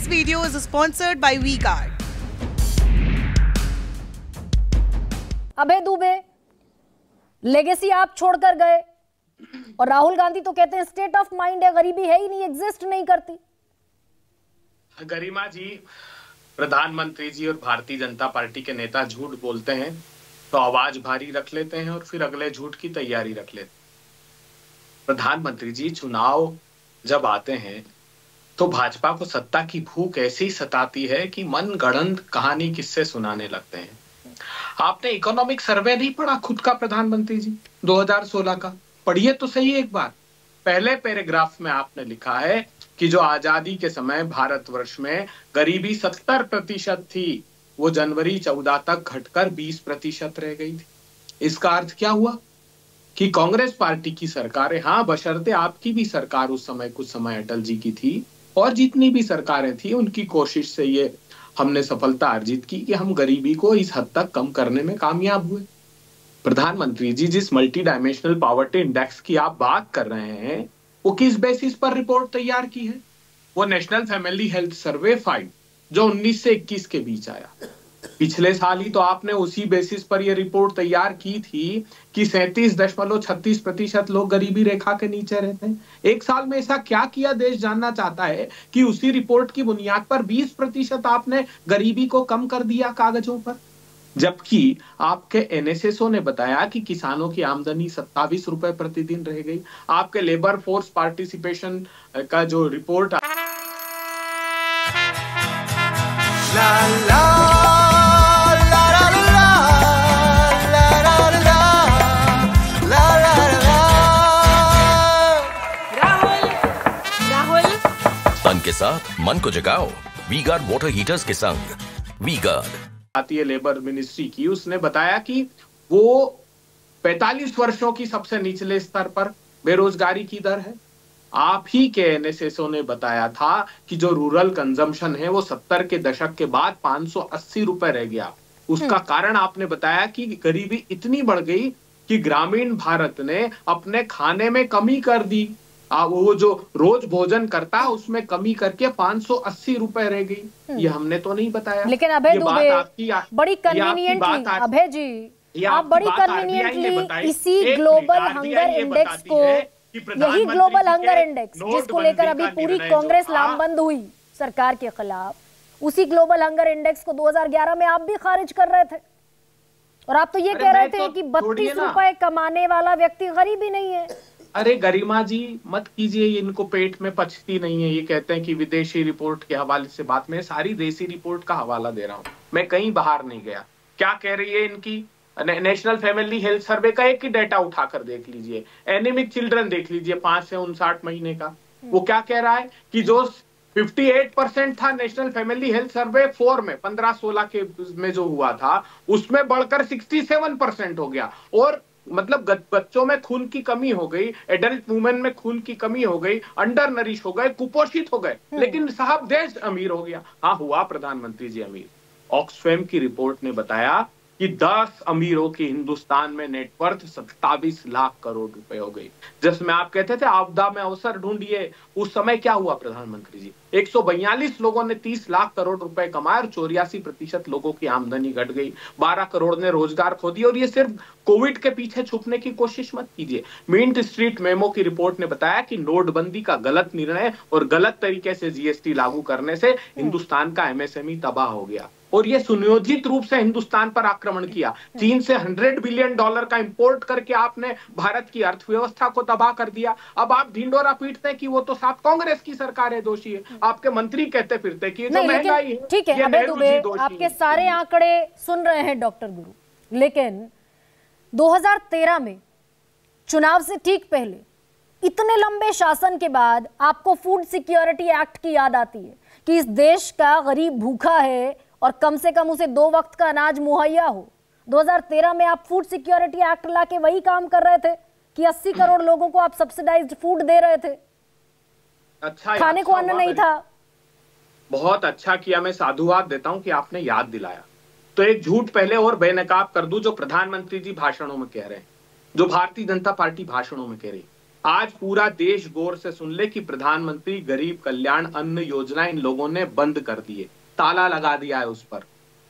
This video is sponsored by WeGuard. अबे Dubey legacy आप छोड़कर गए और राहुल गांधी तो कहते हैं स्टेट ऑफ माइंड है, गरीबी है ही नहीं, एग्जिस्ट नहीं करती। गरिमा जी, प्रधानमंत्री जी और भारतीय जनता पार्टी के नेता झूठ बोलते हैं तो आवाज भारी रख लेते हैं और फिर अगले झूठ की तैयारी रख लेते हैं। प्रधानमंत्री जी, चुनाव जब आते हैं तो भाजपा को सत्ता की भूख ऐसी सताती है कि मनगढ़ंत कहानी किससे सुनाने लगते हैं। आपने इकोनॉमिक सर्वे नहीं पढ़ा खुद का प्रधानमंत्री जी 2016 का? पढ़िए तो सही एक बार। पहले पैराग्राफ में आपने लिखा है कि जो आजादी के समय भारतवर्ष में गरीबी 70% थी, वो जनवरी 14 तक घटकर 20% रह गई थी। इसका अर्थ क्या हुआ कि कांग्रेस पार्टी की सरकारें, हाँ बशर्ते आपकी भी सरकार उस समय कुछ समय अटल जी की थी, और जितनी भी सरकारें थी उनकी कोशिश से ये हमने सफलता अर्जित की कि हम गरीबी को इस हद तक कम करने में कामयाब हुए। प्रधानमंत्री जी, जिस मल्टी डायमेंशनल पॉवर्टी इंडेक्स की आप बात कर रहे हैं, वो किस बेसिस पर रिपोर्ट तैयार की है? वो नेशनल फैमिली हेल्थ सर्वे 5 जो 19 से 21 के बीच आया। पिछले साल ही तो आपने उसी बेसिस पर यह रिपोर्ट तैयार की थी कि 37.36% लोग गरीबी रेखा के नीचे रहते हैं। एक साल में ऐसा क्या किया देश जानना चाहता है कि उसी रिपोर्ट की बुनियाद पर 20% आपने गरीबी को कम कर दिया कागजों पर, जबकि आपके एनएसएसओ ने बताया कि किसानों की आमदनी 27 रुपए प्रतिदिन रह गई। आपके लेबर फोर्स पार्टिसिपेशन का जो रिपोर्ट फन के साथ मन को जगाओ। WeGuard वाटर हीटर्स के संग WeGuard आती है लेबर मिनिस्ट्री की, उसने बताया कि वो 45 वर्षों की सबसे निचले स्तर पर बेरोजगारी की दर है। आप ही के एनएसएसओ ने बताया था कि जो रूरल कंजम्पशन है वो 70 के दशक के बाद 580 रुपए रह गया। उसका कारण आपने बताया कि गरीबी इतनी बढ़ गई कि ग्रामीण भारत ने अपने खाने में कमी कर दी, वो जो रोज भोजन करता है उसमें कमी करके 580 रुपए रह गई। ये हमने तो नहीं बताया। लेकिन अभय दुबे बड़ी कन्वीनियंटली, अभय जी आप बड़ी कन्वीनियंटली इसी ग्लोबल हंगर इंडेक्स को, यही ग्लोबल हंगर इंडेक्स जिसको लेकर अभी पूरी कांग्रेस लामबंद हुई सरकार के खिलाफ, उसी ग्लोबल हंगर इंडेक्स को 2011 में आप भी खारिज कर रहे थे और आप तो ये कह रहे थे कि 32 रुपए कमाने वाला व्यक्ति गरीब ही नहीं है। अरे गरिमा जी मत कीजिए, इनको पेट में पचती नहीं है। ये कहते हैं कि विदेशी रिपोर्ट के हवाले से बात, मैं सारी देसी रिपोर्ट का हवाला दे रहा हूँ, मैं कहीं बाहर नहीं गया। क्या कह रही है इनकी नेशनल फैमिली हेल्थ सर्वे का एक ही डेटा उठाकर देख लीजिए, एनीमिक चिल्ड्रन देख लीजिए 5 से 59 महीने का। वो क्या कह रहा है कि जो 58% था नेशनल फैमिली हेल्थ सर्वे 4 में 15-16 के में जो हुआ था, उसमें बढ़कर 67% हो गया। और मतलब बच्चों में खून की कमी हो गई, एडल्ट वुमेन में खून की कमी हो गई, अंडर नरिश हो गए, कुपोषित हो गए, लेकिन साहब देश अमीर हो गया। हाँ हुआ प्रधानमंत्री जी अमीर। ऑक्सफैम की रिपोर्ट ने बताया कि 10 अमीरों की हिंदुस्तान में नेटवर्थ 27 लाख करोड़ रुपए हो गई। जिसमें आप कहते थे आपदा में अवसर ढूंढिए, उस समय क्या हुआ प्रधानमंत्री जी? 142 लोगों ने 30 लाख करोड़ रुपए कमाए और 84% लोगों की आमदनी घट गई, 12 करोड़ ने रोजगार खो दिए। और ये सिर्फ कोविड के पीछे छुपने की कोशिश मत कीजिए। मिंट स्ट्रीट मेमो की रिपोर्ट ने बताया कि नोटबंदी का गलत निर्णय और गलत तरीके से जीएसटी लागू करने से हिंदुस्तान का एमएसएमई तबाह हो गया, और ये सुनियोजित रूप से हिंदुस्तान पर आक्रमण किया। चीन से $100 बिलियन का इंपोर्ट करके आपने भारत की अर्थव्यवस्था को तबाह कर दिया। अब आप ढिंडोरा पीटते हैं कि वो तो साफ कांग्रेस की सरकार है दोषी है, आपके मंत्री कहते फिरते कि जो महंगाई है, ठीक है अभय दुबे आपके सारे आंकड़े सुन रहे हैं डॉक्टर गुरु, लेकिन 2013 में चुनाव से ठीक पहले इतने लंबे शासन के बाद आपको फूड सिक्योरिटी एक्ट की याद आती है कि इस देश का गरीब भूखा है और कम से कम उसे 2 वक्त का अनाज मुहैया हो। 2013 में आप फूड सिक्योरिटी एक्ट लाके वही काम कर रहे थे कि 80 करोड़ लोगों को आप सब्सिडाइज्ड फूड दे रहे थे। अच्छा, खाने को अन्न नहीं था। बहुत अच्छा किया, मैं साधुवाद देता हूं कि आपने याद दिलाया। तो एक झूठ पहले और बेनकाब कर दूं जो प्रधानमंत्री जी भाषणों में कह रहे हैं, जो भारतीय जनता पार्टी भाषणों में कह रही है। आज पूरा देश गौर से सुन ले कि प्रधानमंत्री गरीब कल्याण अन्न योजना इन लोगों ने बंद कर दी है, ताला लगा दिया है उस पर।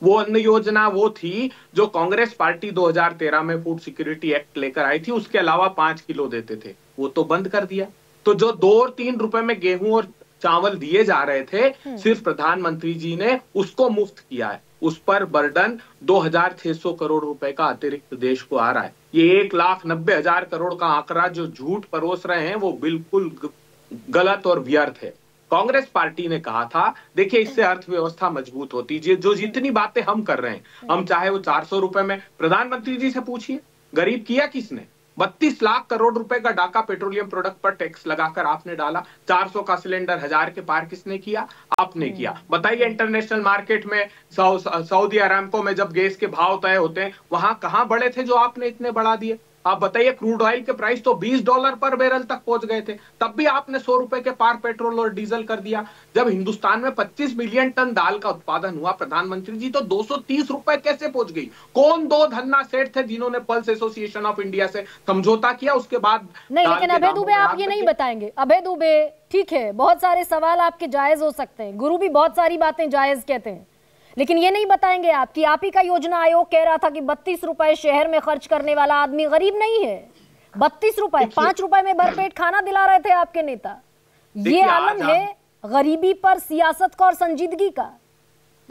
वो अन्न योजना वो थी जो कांग्रेस पार्टी 2013 में फूड सिक्योरिटी एक्ट लेकर आई थी, उसके अलावा 5 किलो देते थे, वो तो बंद कर दिया। तो जो 2 और 3 रुपए में गेहूं और चावल दिए जा रहे थे, सिर्फ प्रधानमंत्री जी ने उसको मुफ्त किया है। उस पर बर्डन 2600 करोड़ रुपए का अतिरिक्त देश को आ रहा है। ये 1,90,000 करोड़ का आंकड़ा जो झूठ परोस रहे हैं वो बिल्कुल गलत और व्यर्थ है। कांग्रेस पार्टी ने कहा था देखिए इससे अर्थव्यवस्था मजबूत होती है, जो जितनी बातें हम कर रहे हैं, हम चाहे वो 400 रुपए में। प्रधानमंत्री जी से पूछिए गरीब किया किसने? 32 लाख करोड़ रुपए का डाका पेट्रोलियम प्रोडक्ट पर टैक्स लगाकर आपने डाला। 400 का सिलेंडर 1000 के पार किसने किया? आपने किया। बताइए इंटरनेशनल मार्केट में सऊदी अरामको में जब गैस के भाव तय होते हैं वहां कहां बढ़े थे जो आपने इतने बढ़ा दिए? आप बताइए क्रूड ऑयल के प्राइस तो $20 पर बैरल तक पहुंच गए थे, तब भी आपने 100 रुपए के पार पेट्रोल और डीजल कर दिया। जब हिंदुस्तान में 25 मिलियन टन दाल का उत्पादन हुआ प्रधानमंत्री जी, तो 230 रुपए कैसे पहुंच गई? कौन दो धन्ना सेठ थे जिन्होंने पल्स एसोसिएशन ऑफ इंडिया से समझौता किया उसके बाद? नहीं, लेकिन अभय दुबे आप ये नहीं बताएंगे। अभय दुबे ठीक है, बहुत सारे सवाल आपके जायज हो सकते हैं, गुरु भी बहुत सारी बातें जायज कहते हैं, लेकिन ये नहीं बताएंगे आप कि आप ही का योजना आयोग कह रहा था कि 32 रुपए शहर में खर्च करने वाला आदमी गरीब नहीं है। 32 रुपए, 5 रुपए में भरपेट खाना दिला रहे थे आपके नेता। ये आलम है गरीबी पर सियासत का और संजीदगी का।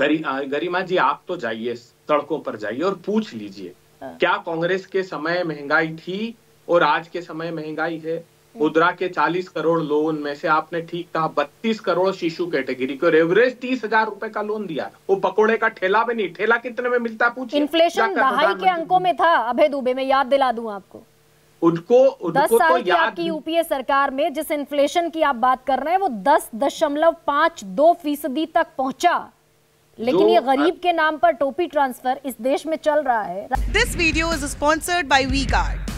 गरिमा जी आप तो जाइए, सड़कों पर जाइए और पूछ लीजिए क्या कांग्रेस के समय महंगाई थी और आज के समय महंगाई है? मुद्रा के 40 करोड़ लोन में से आपने ठीक कहा 32 करोड़ शिशु कैटेगरी को एवरेज 30,000 रुपए का लोन दिया। वो पकोड़े का ठेला भी नहीं, ठेला कितने में मिलता पूछिए। इन्फ्लेशन दहाई के अंकों में था अभय दुबे, में याद दिला दूं आपको। उनको 10 साल की आपकी यूपीए सरकार में जिस इन्फ्लेशन की आप बात कर रहे हैं वो 10.52% तक पहुँचा, लेकिन ये गरीब के नाम पर टोपी ट्रांसफर इस देश में चल रहा है। This video is sponsored by V-Guard.